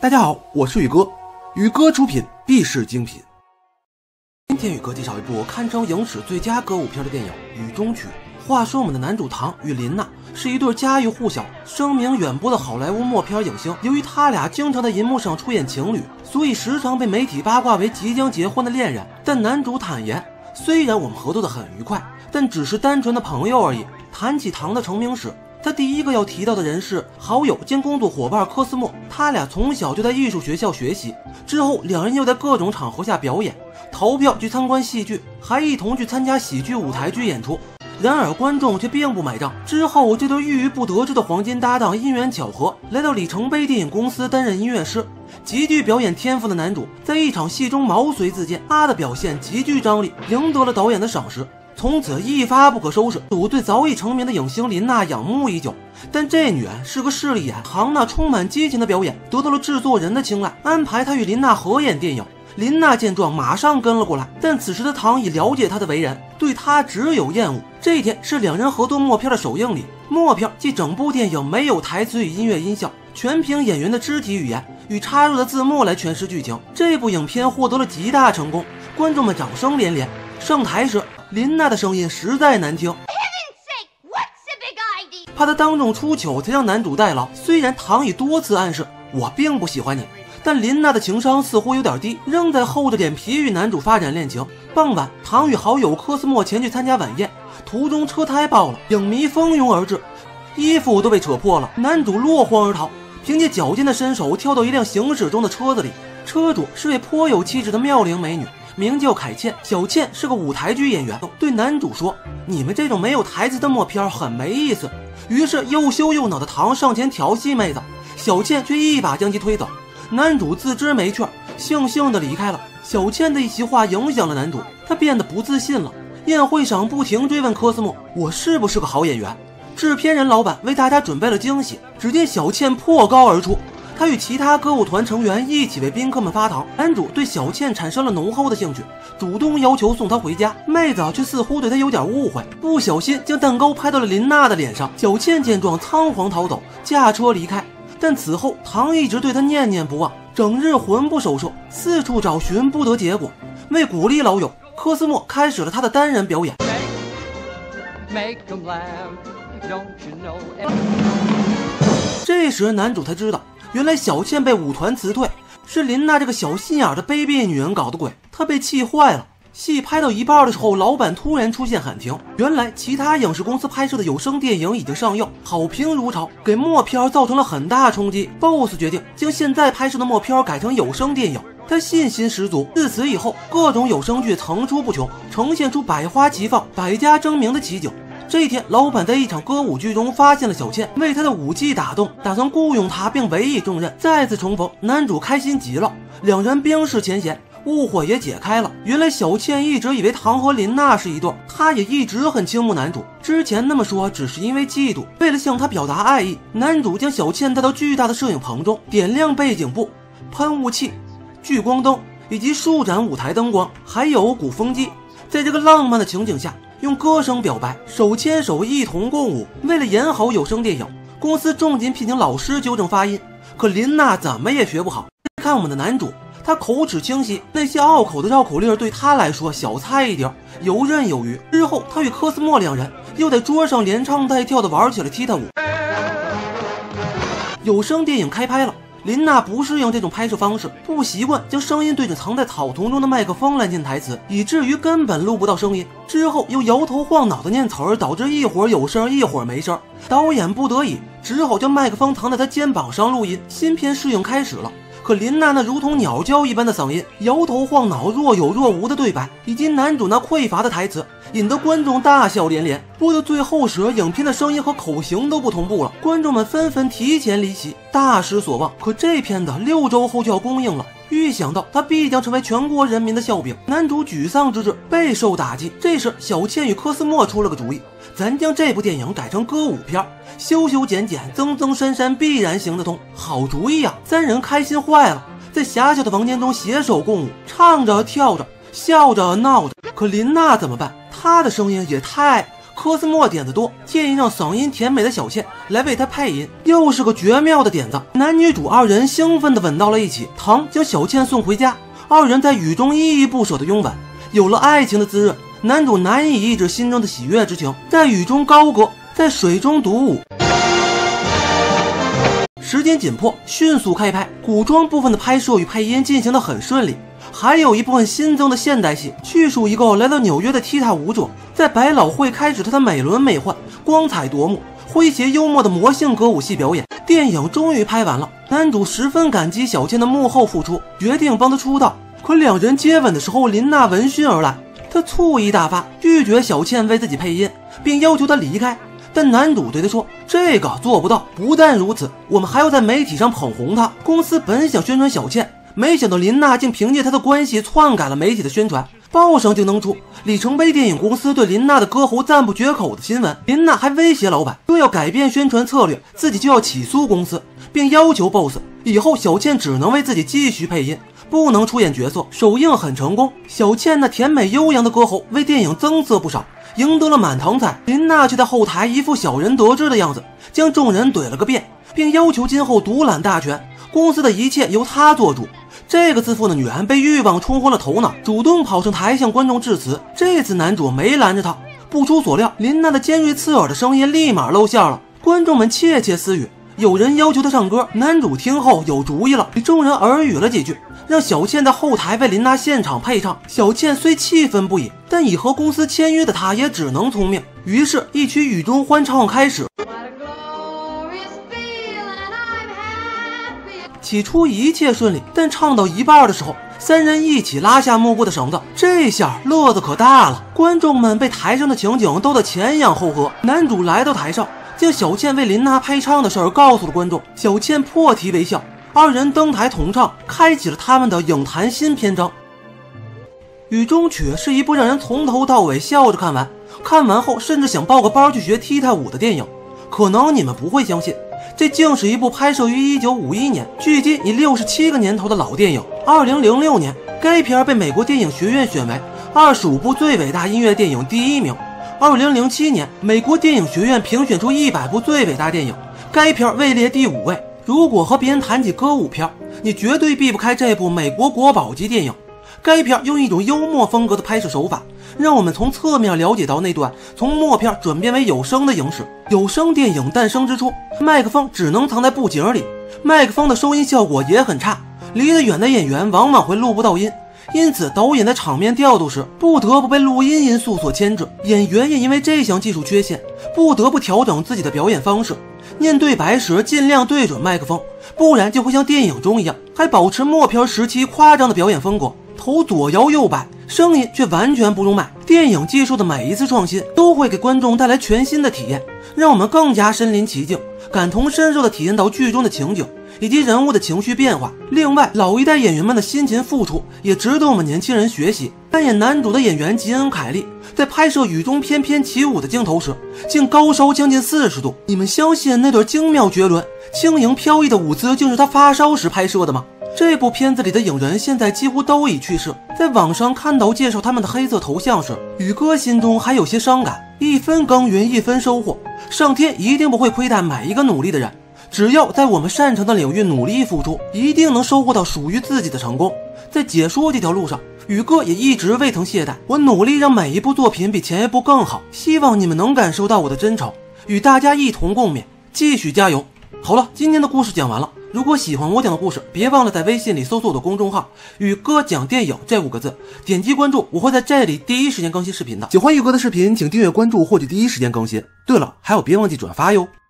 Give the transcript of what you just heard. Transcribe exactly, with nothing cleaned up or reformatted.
大家好，我是宇哥，宇哥出品必是精品。今天宇哥介绍一部堪称影史最佳歌舞片的电影《雨中曲》。话说我们的男主唐与林娜是一对家喻户晓、声名远播的好莱坞默片影星。由于他俩经常在银幕上出演情侣，所以时常被媒体八卦为即将结婚的恋人。但男主坦言，虽然我们合作得很愉快，但只是单纯的朋友而已。谈起唐的成名史，他第一个要提到的人是好友兼工作伙伴科斯莫，他俩从小就在艺术学校学习，之后两人又在各种场合下表演，投票去参观戏剧，还一同去参加喜剧舞台剧演出。然而观众却并不买账。之后这对郁郁不得志的黄金搭档因缘巧合来到里程碑电影公司担任音乐师。极具表演天赋的男主在一场戏中毛遂自荐，他的表现极具张力，赢得了导演的赏识。从此一发不可收拾，主对早已成名的影星林娜仰慕已久，但这女人是个势利眼。唐娜充满激情的表演得到了制作人的青睐，安排她与林娜合演电影。林娜见状马上跟了过来，但此时的唐已了解她的为人，对她只有厌恶。这一天是两人合作默片的首映礼，默片即整部电影没有台词与音乐音效，全凭演员的肢体语言与插入的字幕来诠释剧情。这部影片获得了极大成功，观众们掌声连连。上台时林娜的声音实在难听，怕她当众出糗才让男主代劳。虽然唐已多次暗示我并不喜欢你，但林娜的情商似乎有点低，仍在厚着脸皮与男主发展恋情。傍晚唐与好友科斯莫前去参加晚宴，途中车胎爆了，影迷蜂拥而至，衣服都被扯破了，男主落荒而逃，凭借矫健的身手跳到一辆行驶中的车子里。车主是位颇有气质的妙龄美女，名叫凯茜。小倩是个舞台剧演员，对男主说，你们这种没有台词的默片很没意思。于是又羞又恼的唐上前调戏妹子，小倩却一把将其推走。男主自知没趣，悻悻的离开了。小倩的一席话影响了男主，他变得不自信了。宴会上不停追问科斯莫，我是不是个好演员？制片人老板为大家准备了惊喜，只见小倩破高而出，他与其他歌舞团成员一起为宾客们发糖。男主对小倩产生了浓厚的兴趣，主动要求送她回家。妹子却似乎对他有点误会，不小心将蛋糕拍到了林娜的脸上。小倩见状仓皇逃走，驾车离开。但此后唐一直对她念念不忘，整日魂不守舍，四处找寻不得结果。为鼓励老友，科斯莫开始了他的单人表演。Make, make 'em laugh, don't you know? 这时男主才知道，原来小倩被舞团辞退是林娜这个小心眼的卑鄙女人搞的鬼，她被气坏了。戏拍到一半的时候，老板突然出现喊停。原来其他影视公司拍摄的有声电影已经上映，好评如潮，给默片造成了很大冲击。B O S S 决定将现在拍摄的默片改成有声电影，他信心十足。自此以后，各种有声剧层出不穷，呈现出百花齐放、百家争鸣的奇景。这一天，老板在一场歌舞剧中发现了小倩，为她的舞技打动，打算雇佣她并委以重任。再次重逢，男主开心极了，两人冰释前嫌，误会也解开了。原来小倩一直以为唐和林娜是一对，她也一直很倾慕男主，之前那么说只是因为嫉妒。为了向她表达爱意，男主将小倩带到巨大的摄影棚中，点亮背景布、喷雾器、聚光灯以及数盏舞台灯光，还有鼓风机。在这个浪漫的情景下，用歌声表白，手牵手一同共舞。为了演好有声电影，公司重金聘请老师纠正发音，可林娜怎么也学不好。看我们的男主，他口齿清晰，那些拗口的绕口令对他来说小菜一碟，游刃有余。之后他与科斯莫两人又在桌上连唱带跳的玩起了踢踏舞。有声电影开拍了，林娜不适应这种拍摄方式，不习惯将声音对着藏在草丛中的麦克风来念台词，以至于根本录不到声音。之后又摇头晃脑的念词儿，导致一会儿有声一会儿没声。导演不得已，只好将麦克风藏在他肩膀上录音。新片试映开始了，可林娜那如同鸟叫一般的嗓音、摇头晃脑、若有若无的对白，以及男主那匮乏的台词，引得观众大笑连连。播到最后时，影片的声音和口型都不同步了，观众们纷纷提前离席，大失所望。可这片子六周后就要公映了，预想到他必将成为全国人民的笑柄，男主沮丧之至，备受打击。这时小倩与科斯莫出了个主意，咱将这部电影改成歌舞片，修修剪剪，增增删删，必然行得通。好主意啊！三人开心坏了，在狭小的房间中携手共舞，唱着跳着，笑着闹着。可林娜怎么办？她的声音也太……科斯莫点子多，建议让嗓音甜美的小倩来为他配音，又是个绝妙的点子。男女主二人兴奋地吻到了一起，唐将小倩送回家，二人在雨中依依不舍的拥吻，有了爱情的滋润，男主难以抑制心中的喜悦之情，在雨中高歌，在水中独舞。 时间紧迫，迅速开拍。古装部分的拍摄与配音进行得很顺利，还有一部分新增的现代戏。叙述一个来到纽约的踢踏舞者，在百老汇开始他的美轮美奂、光彩夺目、诙谐幽默的魔性歌舞戏表演。电影终于拍完了，男主十分感激小倩的幕后付出，决定帮她出道。可两人接吻的时候，林娜闻讯而来，她醋意大发，拒绝小倩为自己配音，并要求她离开。 但男主对他说：“这个做不到。不但如此，我们还要在媒体上捧红他。”公司本想宣传小倩，没想到林娜竟凭借她的关系篡改了媒体的宣传，报上竟能出里程碑电影公司对林娜的歌喉赞不绝口的新闻。林娜还威胁老板，若要改变宣传策略，自己就要起诉公司，并要求 boss 以后小倩只能为自己继续配音，不能出演角色。首映很成功，小倩那甜美悠扬的歌喉为电影增色不少。 赢得了满堂彩，林娜却在后台一副小人得志的样子，将众人怼了个遍，并要求今后独揽大权，公司的一切由她做主。这个自负的女人被欲望冲昏了头脑，主动跑上台向观众致辞。这次男主没拦着她，不出所料，林娜的尖锐刺耳的声音立马露馅了，观众们窃窃私语。有人要求她唱歌，男主听后有主意了，与众人耳语了几句。 让小倩在后台为林娜现场配唱。小倩虽气愤不已，但已和公司签约的她也只能从命。于是，一曲雨中欢唱开始。起初一切顺利，但唱到一半的时候，三人一起拉下幕布的绳子。这下乐子可大了，观众们被台上的情景逗得前仰后合。男主来到台上，将小倩为林娜配唱的事儿告诉了观众。小倩破涕为笑。 二人登台同唱，开启了他们的影坛新篇章。《雨中曲》是一部让人从头到尾笑着看完，看完后甚至想报个班去学踢踏舞的电影。可能你们不会相信，这竟是一部拍摄于一九五一年，距今已六十七个年头的老电影。二零零六年，该片被美国电影学院选为二十五部最伟大音乐电影第一名。二零零七年，美国电影学院评选出一百部最伟大电影，该片位列第五位。 如果和别人谈起歌舞片，你绝对避不开这部美国国宝级电影。该片用一种幽默风格的拍摄手法，让我们从侧面了解到那段从默片转变为有声的影史。有声电影诞生之初，麦克风只能藏在布景里，麦克风的收音效果也很差，离得远的演员往往会录不到音。 因此，导演在场面调度时不得不被录音因素所牵制，演员也因为这项技术缺陷，不得不调整自己的表演方式。念对白时尽量对准麦克风，不然就会像电影中一样，还保持默片时期夸张的表演风格，头左摇右摆，声音却完全不入麦。电影技术的每一次创新，都会给观众带来全新的体验，让我们更加身临其境，感同身受地体验到剧中的情景。 以及人物的情绪变化。另外，老一代演员们的辛勤付出也值得我们年轻人学习。扮演男主的演员吉恩·凯利在拍摄雨中翩翩起舞的镜头时，竟高烧将近四十度。你们相信那段精妙绝伦、轻盈飘逸的舞姿，竟是他发烧时拍摄的吗？这部片子里的影人现在几乎都已去世。在网上看到介绍他们的黑色头像时，宇哥心中还有些伤感。一分耕耘一分收获，上天一定不会亏待每一个努力的人。 只要在我们擅长的领域努力付出，一定能收获到属于自己的成功。在解说这条路上，宇哥也一直未曾懈怠。我努力让每一部作品比前一部更好，希望你们能感受到我的真诚，与大家一同共勉，继续加油！好了，今天的故事讲完了。如果喜欢我讲的故事，别忘了在微信里搜索我的公众号“宇哥讲电影”这五个字，点击关注，我会在这里第一时间更新视频的。喜欢宇哥的视频，请订阅关注，获取第一时间更新。对了，还有别忘记转发哟！